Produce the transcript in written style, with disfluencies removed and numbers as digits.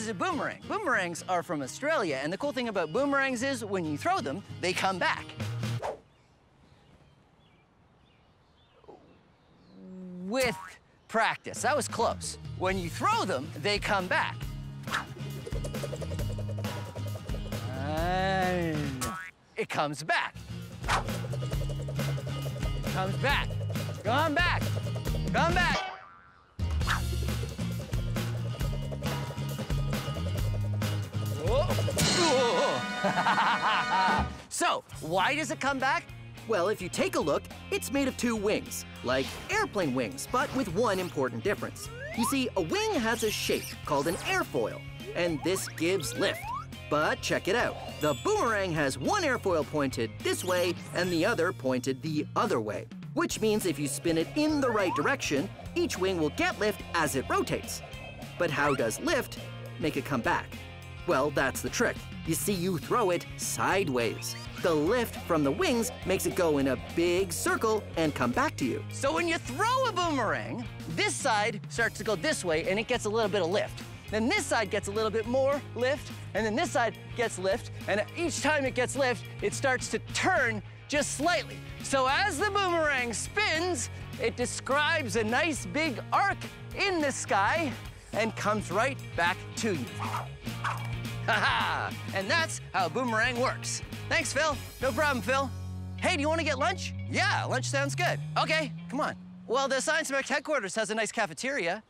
is a boomerang. Boomerangs are from Australia, and the cool thing about boomerangs is when you throw them, they come back. With practice. That was close. When you throw them, they come back. And it comes back. Comes back. Come back. Come back. So, why does it come back? Well, if you take a look, it's made of two wings, like airplane wings, but with one important difference. You see, a wing has a shape called an airfoil, and this gives lift. But check it out. The boomerang has one airfoil pointed this way and the other pointed the other way, which means if you spin it in the right direction, each wing will get lift as it rotates. But how does lift make it come back? Well, that's the trick. You see, you throw it sideways. The lift from the wings makes it go in a big circle and come back to you. So when you throw a boomerang, this side starts to go this way and it gets a little bit of lift. Then this side gets a little bit more lift, and then this side gets lift, and each time it gets lift, it starts to turn just slightly. So as the boomerang spins, it describes a nice big arc in the sky and comes right back to you. Ha-ha! And that's how a boomerang works. Thanks, Phil. No problem, Phil. Hey, do you want to get lunch? Yeah, lunch sounds good. Okay, come on. Well, the Science Max headquarters has a nice cafeteria.